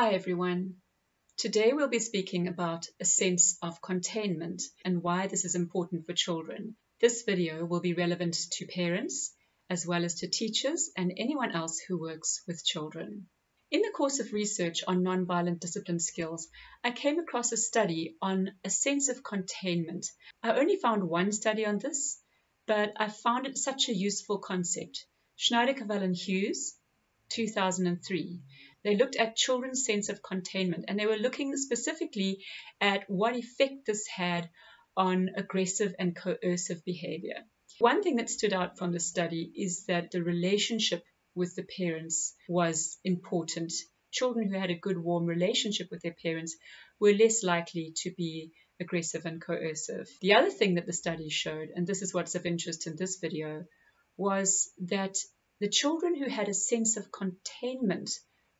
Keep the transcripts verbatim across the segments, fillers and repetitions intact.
Hi everyone. Today we'll be speaking about a sense of containment and why this is important for children. This video will be relevant to parents as well as to teachers and anyone else who works with children. In the course of research on nonviolent discipline skills, I came across a study on a sense of containment. I only found one study on this, but I found it such a useful concept. Schneider, Cavell, Hughes, two thousand three. They looked at children's sense of containment, and they were looking specifically at what effect this had on aggressive and coercive behavior. One thing that stood out from the study is that the relationship with the parents was important. Children who had a good, warm relationship with their parents were less likely to be aggressive and coercive. The other thing that the study showed, and this is what's of interest in this video, was that the children who had a sense of containment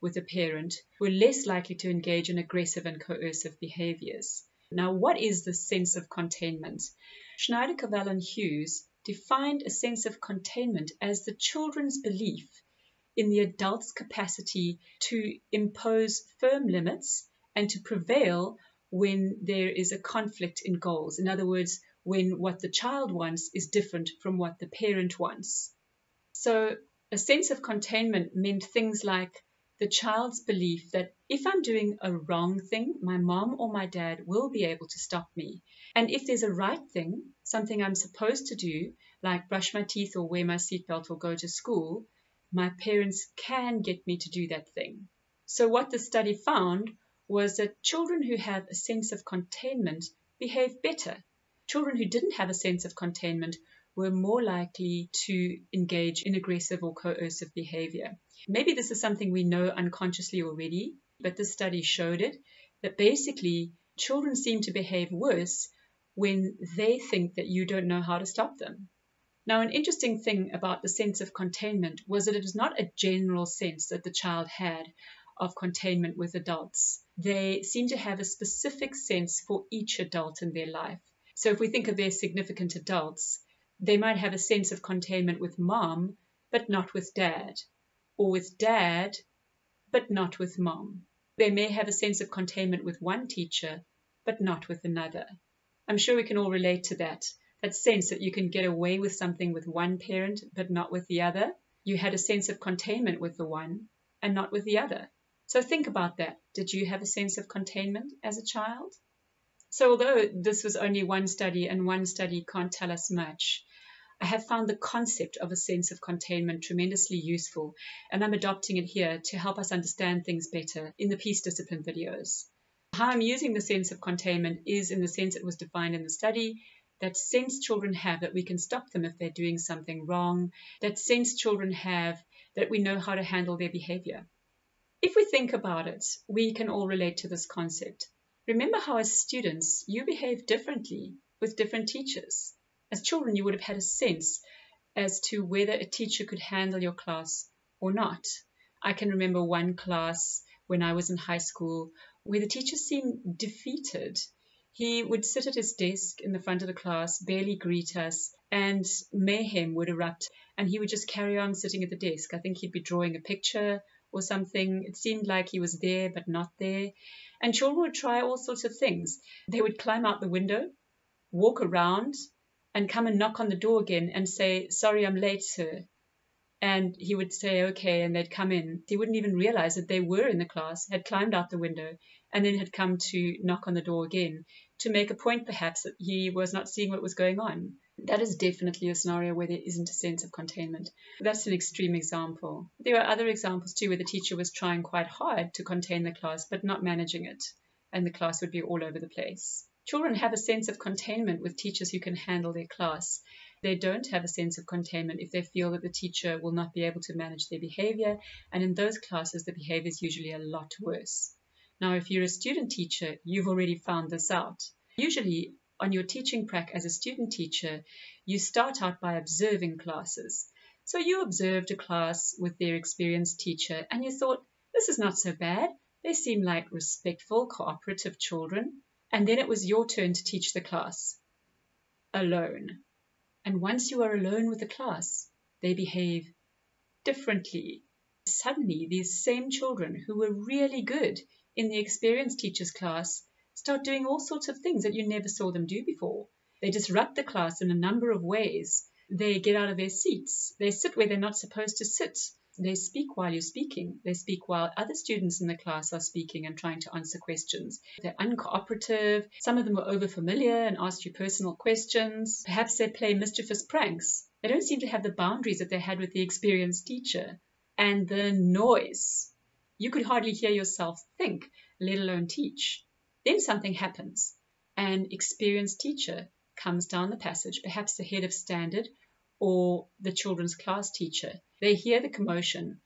with a parent were less likely to engage in aggressive and coercive behaviors. Now, what is this sense of containment? Schneider, Cavell, and Hughes defined a sense of containment as the children's belief in the adult's capacity to impose firm limits and to prevail when there is a conflict in goals. In other words, when what the child wants is different from what the parent wants. So a sense of containment meant things like the child's belief that if I'm doing a wrong thing, my mom or my dad will be able to stop me. And if there's a right thing, something I'm supposed to do, like brush my teeth or wear my seatbelt or go to school, my parents can get me to do that thing. So what the study found was that children who have a sense of containment behave better. Children who didn't have a sense of containment were more likely to engage in aggressive or coercive behavior. Maybe this is something we know unconsciously already, but this study showed it, that basically children seem to behave worse when they think that you don't know how to stop them. Now, an interesting thing about the sense of containment was that it was not a general sense that the child had of containment with adults. They seem to have a specific sense for each adult in their life. So if we think of their significant adults, they might have a sense of containment with mom, but not with dad, or with dad, but not with mom. They may have a sense of containment with one teacher, but not with another. I'm sure we can all relate to that, that sense that you can get away with something with one parent, but not with the other. You had a sense of containment with the one and not with the other. So think about that. Did you have a sense of containment as a child? So although this was only one study and one study can't tell us much, I have found the concept of a sense of containment tremendously useful, and I'm adopting it here to help us understand things better in the Peace Discipline videos. How I'm using the sense of containment is in the sense it was defined in the study, that sense children have that we can stop them if they're doing something wrong, that sense children have that we know how to handle their behavior. If we think about it, we can all relate to this concept. Remember how as students, you behave differently with different teachers. As children, you would have had a sense as to whether a teacher could handle your class or not. I can remember one class when I was in high school where the teacher seemed defeated. He would sit at his desk in the front of the class, barely greet us, and mayhem would erupt, and he would just carry on sitting at the desk. I think he'd be drawing a picture or something. It seemed like he was there, but not there. And children would try all sorts of things. They would climb out the window, walk around, and come and knock on the door again and say, "Sorry, I'm late, sir." And he would say, "Okay," and they'd come in. He wouldn't even realize that they were in the class, had climbed out the window, and then had come to knock on the door again to make a point, perhaps, that he was not seeing what was going on. That is definitely a scenario where there isn't a sense of containment. That's an extreme example. There are other examples too where the teacher was trying quite hard to contain the class but not managing it, and the class would be all over the place. Children have a sense of containment with teachers who can handle their class. They don't have a sense of containment if they feel that the teacher will not be able to manage their behavior, and in those classes the behavior is usually a lot worse. Now, if you're a student teacher, you've already found this out. Usually, on your teaching prac as a student teacher, you start out by observing classes. So you observed a class with their experienced teacher and you thought, this is not so bad. They seem like respectful, cooperative children. And then it was your turn to teach the class alone. And once you are alone with the class, they behave differently. Suddenly, these same children who were really good in the experienced teacher's class start doing all sorts of things that you never saw them do before. They disrupt the class in a number of ways. They get out of their seats. They sit where they're not supposed to sit. They speak while you're speaking. They speak while other students in the class are speaking and trying to answer questions. They're uncooperative. Some of them are overfamiliar and ask you personal questions. Perhaps they play mischievous pranks. They don't seem to have the boundaries that they had with the experienced teacher. And the noise. You could hardly hear yourself think, let alone teach. Then something happens. An experienced teacher comes down the passage, perhaps the head of standard or the children's class teacher. They hear the commotion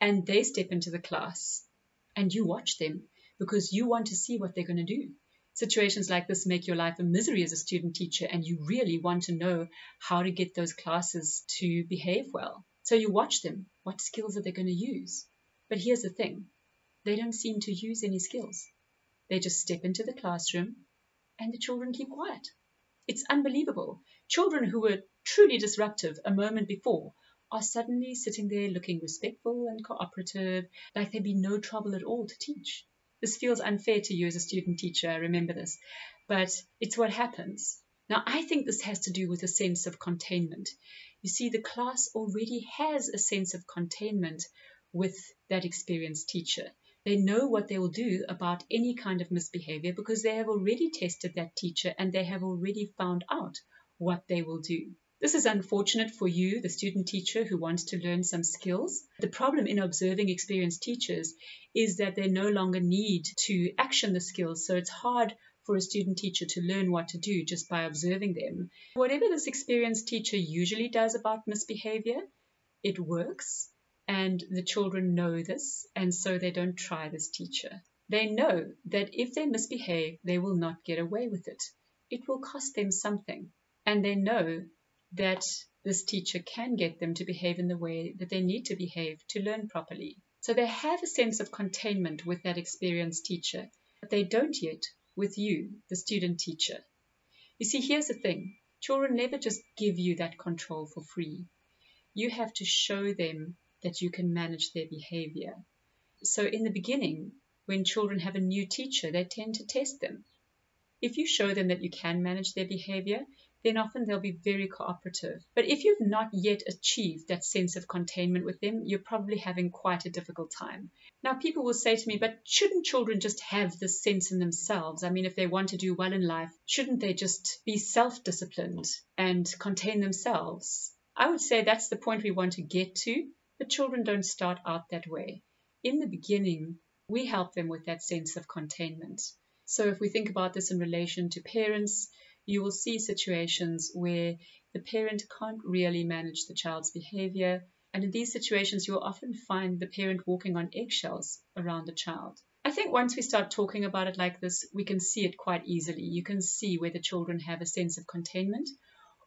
and they step into the class and you watch them because you want to see what they're going to do. Situations like this make your life a misery as a student teacher, and you really want to know how to get those classes to behave well. So you watch them. What skills are they going to use? But here's the thing. They don't seem to use any skills. They just step into the classroom and the children keep quiet. It's unbelievable. Children who were truly disruptive a moment before are suddenly sitting there looking respectful and cooperative, like they'd be no trouble at all to teach. This feels unfair to you as a student teacher, I remember this, but it's what happens. Now, I think this has to do with a sense of containment. You see, the class already has a sense of containment with that experienced teacher. They know what they will do about any kind of misbehavior because they have already tested that teacher and they have already found out what they will do. This is unfortunate for you, the student teacher who wants to learn some skills. The problem in observing experienced teachers is that they no longer need to action the skills, so it's hard for a student teacher to learn what to do just by observing them. Whatever this experienced teacher usually does about misbehavior, it works, and the children know this, and so they don't try this teacher. They know that if they misbehave, they will not get away with it. It will cost them something, and they know that this teacher can get them to behave in the way that they need to behave to learn properly. So they have a sense of containment with that experienced teacher, but they don't yet with you, the student teacher. You see, here's the thing. Children never just give you that control for free. You have to show them that you can manage their behavior. So in the beginning, when children have a new teacher, they tend to test them. If you show them that you can manage their behavior, then often they'll be very cooperative. But if you've not yet achieved that sense of containment with them, you're probably having quite a difficult time. Now, people will say to me, but shouldn't children just have this sense in themselves? I mean, if they want to do well in life, shouldn't they just be self-disciplined and contain themselves? I would say that's the point we want to get to. But children don't start out that way. In the beginning, we help them with that sense of containment. So if we think about this in relation to parents, you will see situations where the parent can't really manage the child's behavior. And in these situations, you will often find the parent walking on eggshells around the child. I think once we start talking about it like this, we can see it quite easily. You can see where the children have a sense of containment,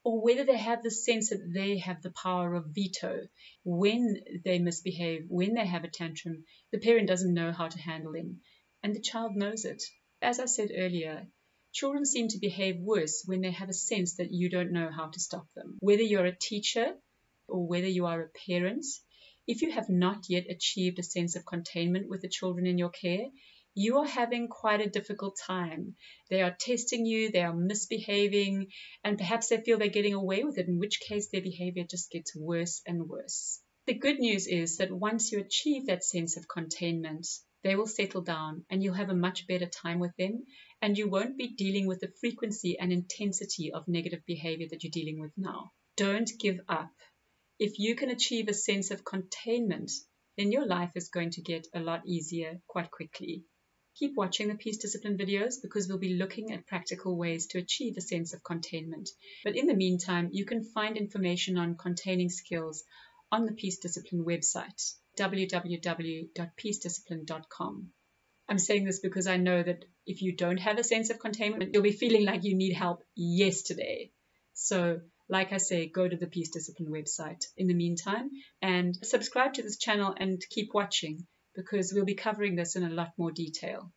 or whether they have the sense that they have the power of veto. When they misbehave, when they have a tantrum, the parent doesn't know how to handle them, and the child knows it. As I said earlier, children seem to behave worse when they have a sense that you don't know how to stop them. Whether you're a teacher or whether you are a parent, if you have not yet achieved a sense of containment with the children in your care, you are having quite a difficult time. They are testing you, they are misbehaving, and perhaps they feel they're getting away with it, in which case their behavior just gets worse and worse. The good news is that once you achieve that sense of containment, they will settle down and you'll have a much better time with them, and you won't be dealing with the frequency and intensity of negative behavior that you're dealing with now. Don't give up. If you can achieve a sense of containment, then your life is going to get a lot easier quite quickly. Keep watching the Peace Discipline videos because we'll be looking at practical ways to achieve a sense of containment. But in the meantime, you can find information on containing skills on the Peace Discipline website, w w w dot peace discipline dot com. I'm saying this because I know that if you don't have a sense of containment, you'll be feeling like you need help yesterday. So, like I say, go to the Peace Discipline website in the meantime and subscribe to this channel and keep watching, because we'll be covering this in a lot more detail.